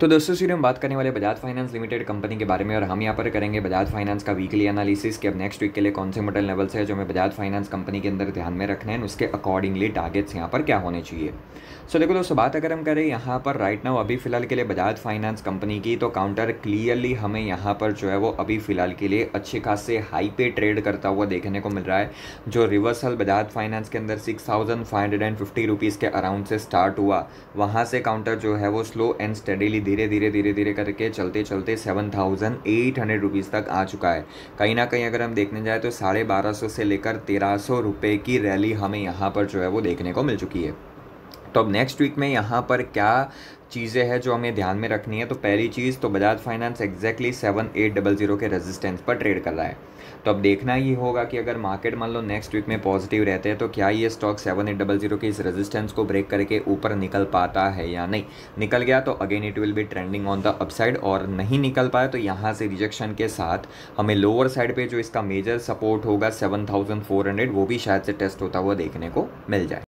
तो दोस्तों सीधे हम बात करने वाले बजाज फाइनेंस लिमिटेड कंपनी के बारे में, और हम यहाँ पर करेंगे बजाज फाइनेंस का वीकली एनालिसिस कि अब नेक्स्ट वीक के लिए कौन से मॉडल लेवल्स है जो हमें बजाज फाइनेंस कंपनी के अंदर ध्यान में रखने हैं, उसके अकॉर्डिंगली टारगेट्स यहाँ पर क्या होने चाहिए। सो देखो दोस्तों, बात अगर हम करें यहाँ पर राइट नाउ अभी फिलहाल के लिए बजाज फाइनेंस कंपनी की, तो काउंटर क्लियरली हमें यहाँ पर जो है वो अभी फिलहाल के लिए अच्छे खासे हाई पे ट्रेड करता हुआ देखने को मिल रहा है। जो रिवर्सल बजाज फाइनेंस के अंदर 6,550 रुपीज़ के अराउंड से स्टार्ट हुआ, वहाँ से काउंटर जो है वो स्लो एंड स्टेडीली धीरे धीरे करके चलते चलते 7,800 रुपीज़ तक आ चुका है। कहीं ना कहीं अगर हम देखने जाए तो 1250 से लेकर 1300 रुपये की रैली हमें यहाँ पर जो है वो देखने को मिल चुकी है। तो अब नेक्स्ट वीक में यहाँ पर क्या चीज़ें हैं जो हमें ध्यान में रखनी है, तो पहली चीज़ तो बजाज फाइनेंस एक्जैक्टली 7800 के रेजिस्टेंस पर ट्रेड कर रहा है। तो अब देखना ही होगा कि अगर मार्केट मान लो नेक्स्ट वीक में पॉजिटिव रहते हैं तो क्या ये स्टॉक 7800 के इस रेजिस्टेंस को ब्रेक करके ऊपर निकल पाता है या नहीं। निकल गया तो again it will be trending on the upside, और नहीं निकल पाया तो यहाँ से रिजेक्शन के साथ हमें लोअर साइड पर जो इसका मेजर सपोर्ट होगा 7400 वो भी शायद से टेस्ट होता हुआ देखने को मिल जाए।